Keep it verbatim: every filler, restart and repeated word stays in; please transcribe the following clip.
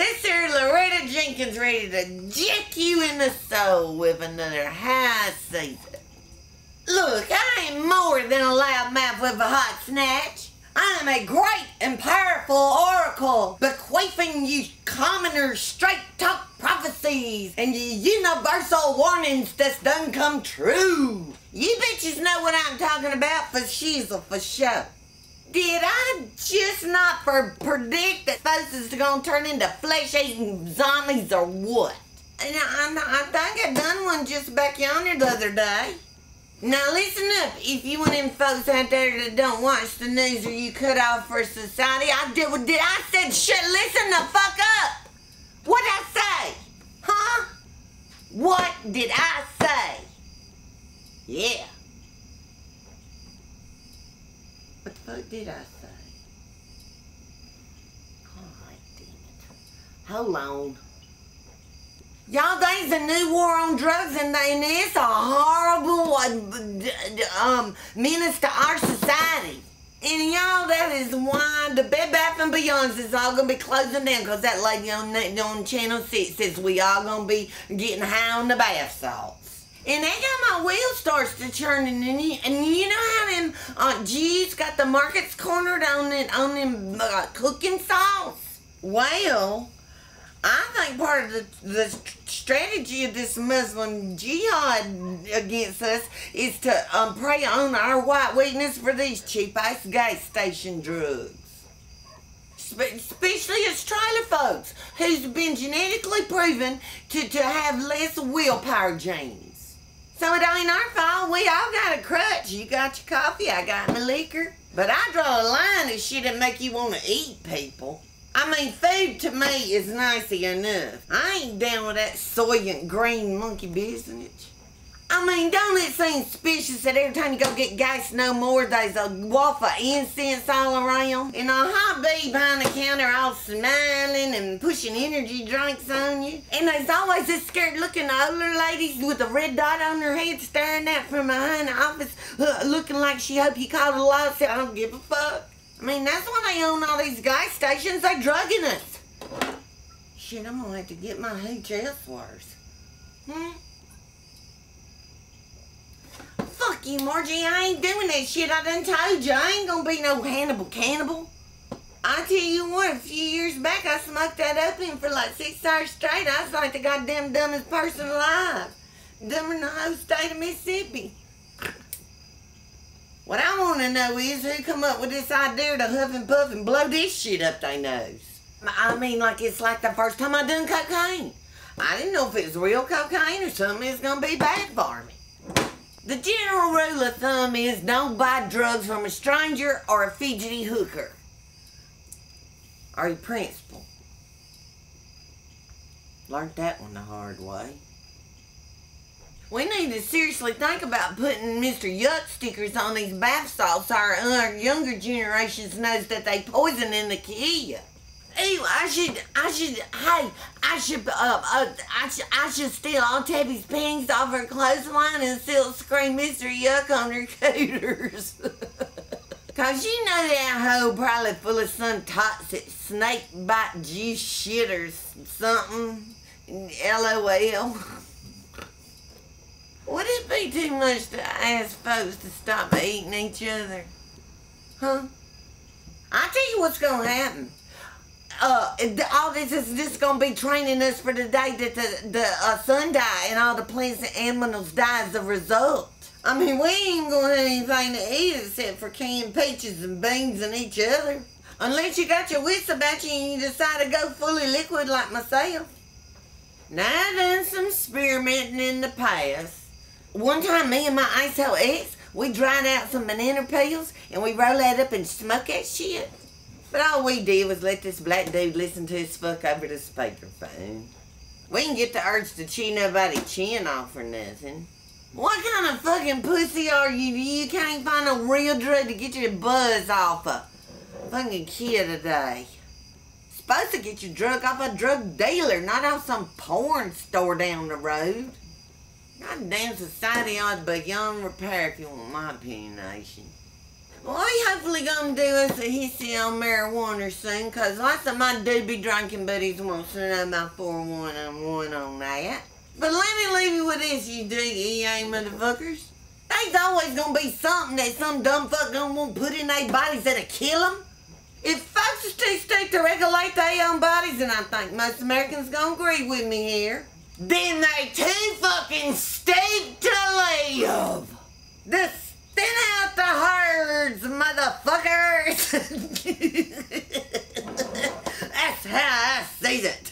This here Loretta Jenkins ready to jack you in the soul with another high season. Look, I am more than a loud mouth with a hot snatch. I am a great and powerful oracle, bequeathing you commoners straight talk prophecies and universal warnings that's done come true. You bitches know what I'm talking about for shizzle for show. Did I just not for predict that folks is gonna turn into flesh-eating zombies or what? And I, I, I think I done one just back yonder the other day. Now listen up, if you one of them folks out there that don't watch the news or you cut off for society, I did what did I said shit, listen the fuck up! What'd I say? Huh? What did I say? Yeah. What the fuck did I say? God damn it. Hold on. Y'all, there's a new war on drugs and it's a horrible um, menace to our society. And y'all, that is why the Bed Bath and Beyond is all going to be closing down because that lady on, on Channel six says we all going to be getting high on the bath salts. And they got my wheels starts to churning, and you, and you know how them uh, G's got the markets cornered on it on them uh, cooking sauce. Well, I think part of the, the strategy of this Muslim jihad against us is to um, prey on our white weakness for these cheap-ass gas station drugs. Especially as trailer folks who's been genetically proven to, to have less willpower genes. So it ain't our fault. We all got a crutch. You got your coffee, I got my liquor. But I draw a line of shit that make you want to eat people. I mean, food to me is nicey enough. I ain't down with that soylent green monkey business. I mean, don't it seem suspicious that every time you go get gas no more, there's a waft of incense all around? And a hot bee behind the counter all smiling and pushing energy drinks on you? And there's always this scared-looking older lady with a red dot on her head staring out from behind the office, uh, looking like she hope you called the law and said, I don't give a fuck. I mean, that's why they own all these gas stations. They're drugging us. Shit, I'm gonna have to get my hooch elsewhere. Hmm? Fuck you, Margie, I ain't doing that shit. I done told you, I ain't gonna be no Hannibal cannibal. I tell you what, a few years back, I smoked that up in for like six hours straight. I was like the goddamn dumbest person alive. Dumber than the whole state of Mississippi. What I want to know is who come up with this idea to huff and puff and blow this shit up they nose. I mean, like it's like the first time I done cocaine. I didn't know if it was real cocaine or something that's gonna be bad for me. The general rule of thumb is don't buy drugs from a stranger or a fidgety hooker. Or your principal. Learned that one the hard way. We need to seriously think about putting Mister Yuck stickers on these bath salts so our younger generations knows that they poison in the kia. Ew, I should, I should, hey, I should, uh, uh, I should, I should steal all Tabby's panties off her clothesline and still scream Mister Yuck on her cooters. Cause you know that hoe probably full of some toxic snake bite juice shit or something. LOL. Would it be too much to ask folks to stop eating each other? Huh? I tell you what's gonna happen. Uh, all this is just going to be training us for the day that the, the uh, sun die and all the plants and animals die as a result. I mean, we ain't going to have anything to eat except for canned peaches and beans and each other. Unless you got your wits about you and you decide to go fully liquid like myself. Now I done some experimenting in the past. One time me and my I S O ex, we dried out some banana peels and we roll that up and smoke that shit. But all we did was let this black dude listen to his fuck over the speakerphone. We didn't get the urge to chew nobody's chin off or nothing. What kind of fucking pussy are you? You can't find a real drug to get your buzz off a fucking kid today. Supposed to get your drug off a drug dealer, not off some porn store down the road. Goddamn society ought to be beyond repair if you want my opinionation. I hopefully gonna do us a hissy on marijuana soon, cause lots of my doobie drinking buddies wants to know my four one one on that. But let me leave you with this, you D E A motherfuckers. There's always gonna be something that some dumb fuck gonna want to put in their bodies that'll kill them. If folks is too stupid to regulate their own bodies, and I think most Americans gonna agree with me here, then they too fucking stupid to live. This. Thin out the herds, motherfuckers! That's how I see it.